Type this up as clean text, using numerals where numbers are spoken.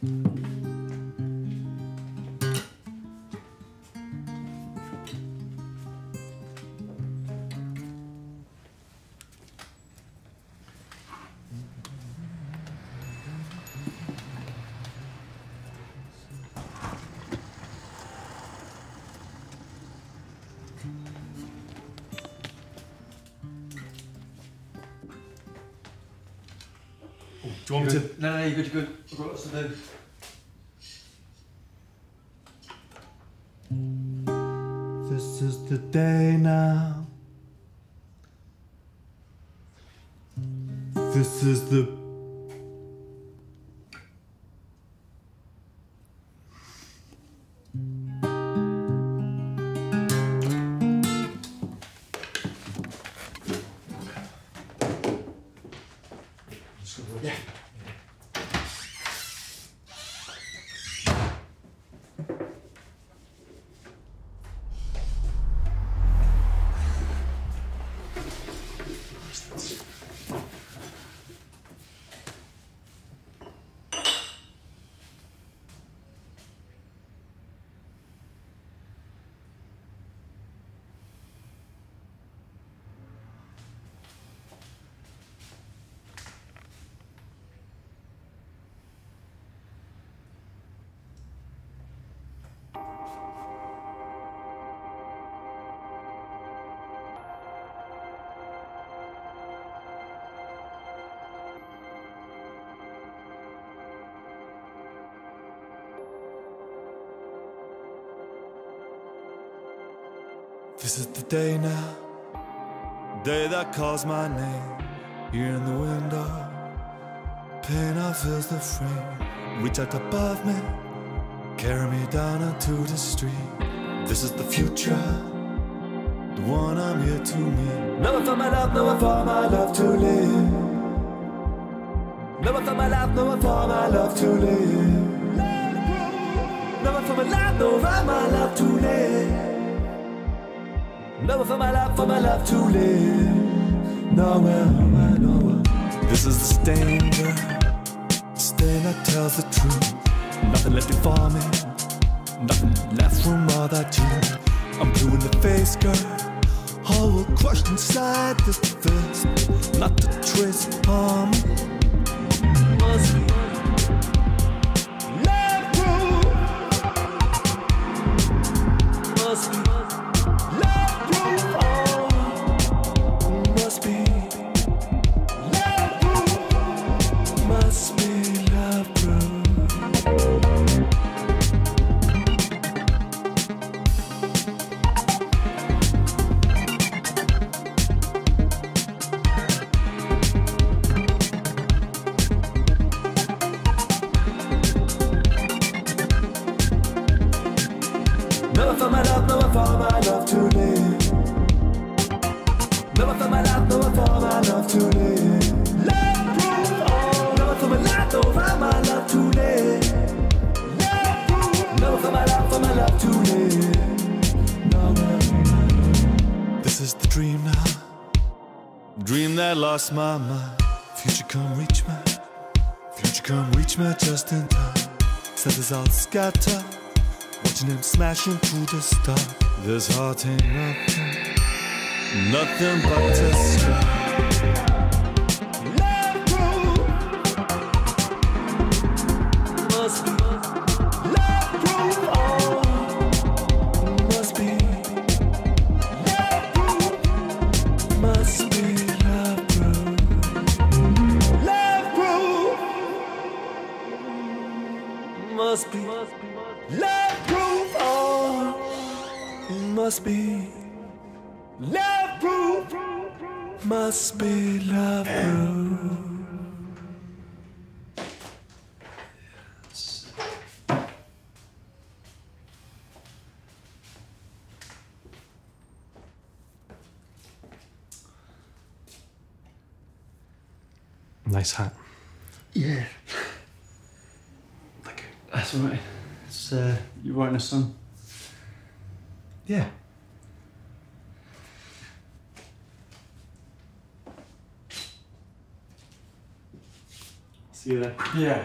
Do you want me to? No, you're good, you're good. I've got lots to do. This is the day now. This is the... Yeah. This is the day now, the day that calls my name. Here in the window, pain I fills the frame. Reach out above me, carry me down onto the street. This is the future, the one I'm here to meet. Never felt my love, never felt my love to live. Never felt my love, never felt my love to live. Never felt my love, never felt my love to live. Never for my life to live. Nowhere, nowhere, nowhere. This is the stain, girl. The stain that tells the truth. Nothing left before me, nothing left from all that you. I'm blue in the face, girl. Whole crushed inside this fist. Not the trace of harm. Never for my love to live. Never for my love, never for my love to live. Love proof, oh. Never for my love, never for my love to live. Love proof. Never for my love to live. No. This is the dream now, dream that lost my mind. Future come reach me, future come reach me just in time. Senses all scatter, watching him smashing through the stuff. This heart ain't nothing, nothing but a scar. Love proof, oh. Must be love proof. Must be love proof. Nice hat. Yeah. Thank you. That's all right. It's, you're writing a song? Yeah. See you there. Yeah.